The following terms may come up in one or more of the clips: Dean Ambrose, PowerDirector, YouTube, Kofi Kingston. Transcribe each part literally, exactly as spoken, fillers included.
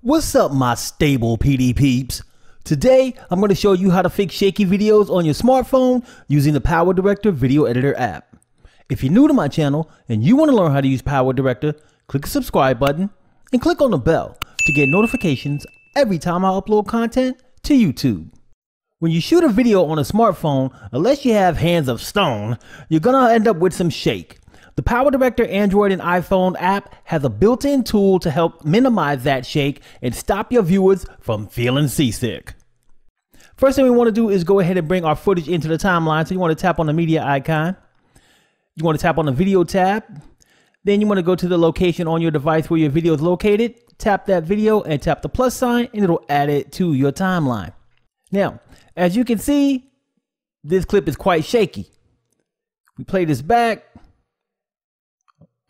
What's up, my stable P D peeps? Today I'm going to show you how to fix shaky videos on your smartphone using the PowerDirector video editor app. If you're new to my channel and you want to learn how to use PowerDirector, click the subscribe button and click on the bell to get notifications every time I upload content to YouTube. When you shoot a video on a smartphone, unless you have hands of stone, you're going to end up with some shake. The PowerDirector Android and iPhone app has a built-in tool to help minimize that shake and stop your viewers from feeling seasick. First thing we want to do is go ahead and bring our footage into the timeline. So you want to tap on the media icon. You want to tap on the video tab. Then you want to go to the location on your device where your video is located. Tap that video and tap the plus sign and it'll add it to your timeline. Now, as you can see, this clip is quite shaky. We play this back.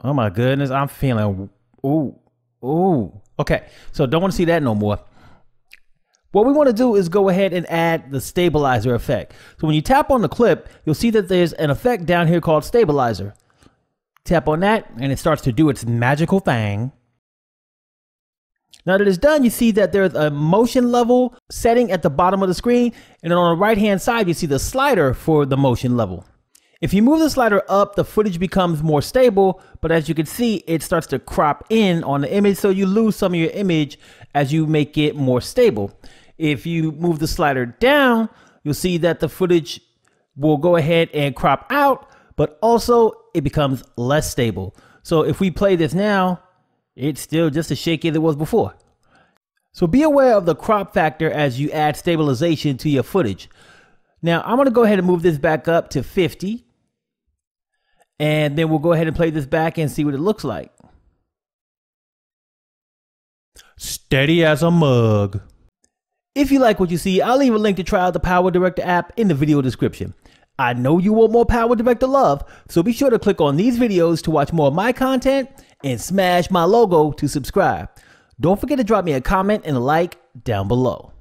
Oh my goodness, I'm feeling, ooh, ooh. Okay, so don't want to see that no more. What we want to do is go ahead and add the stabilizer effect. So when you tap on the clip, you'll see that there's an effect down here called stabilizer. Tap on that and it starts to do its magical thing. Now that it's done, you see that there's a motion level setting at the bottom of the screen, and then on the right hand side you see the slider for the motion level. If you move the slider up, the footage becomes more stable, but as you can see, it starts to crop in on the image, so you lose some of your image as you make it more stable. If you move the slider down, you'll see that the footage will go ahead and crop out, but also it becomes less stable. So if we play this now, it's still just as shaky as it was before. So be aware of the crop factor as you add stabilization to your footage. Now I'm gonna go ahead and move this back up to fifty. And then we'll go ahead and play this back and see what it looks like. Steady as a mug. If you like what you see, I'll leave a link to try out the PowerDirector app in the video description. I know you want more PowerDirector love, so be sure to click on these videos to watch more of my content and smash my logo to subscribe. Don't forget to drop me a comment and a like down below.